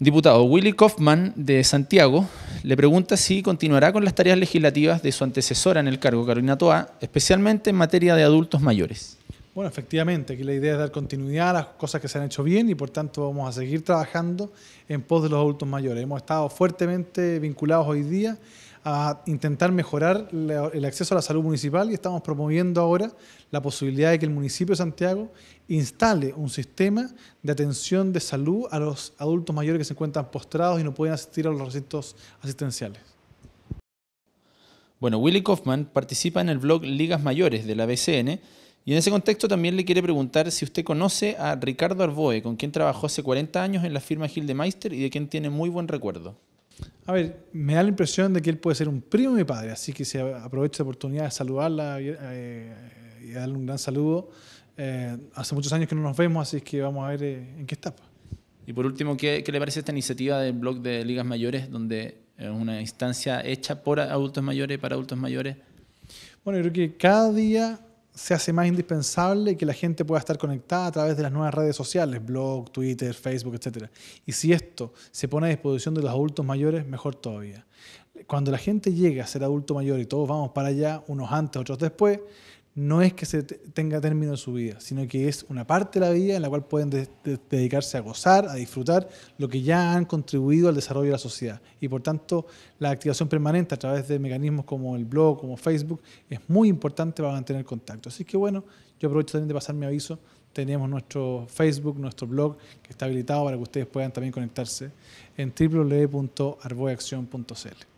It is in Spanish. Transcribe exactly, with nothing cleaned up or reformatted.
Diputado Willi Kaufmann, de Santiago, le pregunta si continuará con las tareas legislativas de su antecesora en el cargo, Carolina Tohá, especialmente en materia de adultos mayores. Bueno, efectivamente, aquí la idea es dar continuidad a las cosas que se han hecho bien y por tanto vamos a seguir trabajando en pos de los adultos mayores. Hemos estado fuertemente vinculados hoy día a intentar mejorar el acceso a la salud municipal y estamos promoviendo ahora la posibilidad de que el municipio de Santiago instale un sistema de atención de salud a los adultos mayores que se encuentran postrados y no pueden asistir a los recintos asistenciales. Bueno, Willi Kaufmann participa en el blog Ligas Mayores de la B C N y en ese contexto también le quiere preguntar si usted conoce a Ricardo Arboe, con quien trabajó hace cuarenta años en la firma Gildemeister y de quien tiene muy buen recuerdo. A ver, me da la impresión de que él puede ser un primo de mi padre, así que si aprovecho la oportunidad de saludarla eh, y darle un gran saludo. Eh, hace muchos años que no nos vemos, así que vamos a ver eh, en qué está. Y por último, ¿qué, qué le parece esta iniciativa del blog de Ligas Mayores, donde es una instancia hecha por adultos mayores, para adultos mayores? Bueno, yo creo que cada día se hace más indispensable que la gente pueda estar conectada a través de las nuevas redes sociales, blog, Twitter, Facebook, etcétera. Y si esto se pone a disposición de los adultos mayores, mejor todavía. Cuando la gente llega a ser adulto mayor y todos vamos para allá, unos antes, otros después, no es que se tenga término de su vida, sino que es una parte de la vida en la cual pueden de de dedicarse a gozar, a disfrutar lo que ya han contribuido al desarrollo de la sociedad. Y por tanto, la activación permanente a través de mecanismos como el blog, como Facebook, es muy importante para mantener contacto. Así que bueno, yo aprovecho también de pasar mi aviso. Tenemos nuestro Facebook, nuestro blog, que está habilitado para que ustedes puedan también conectarse en w w w punto harboe accion punto c l.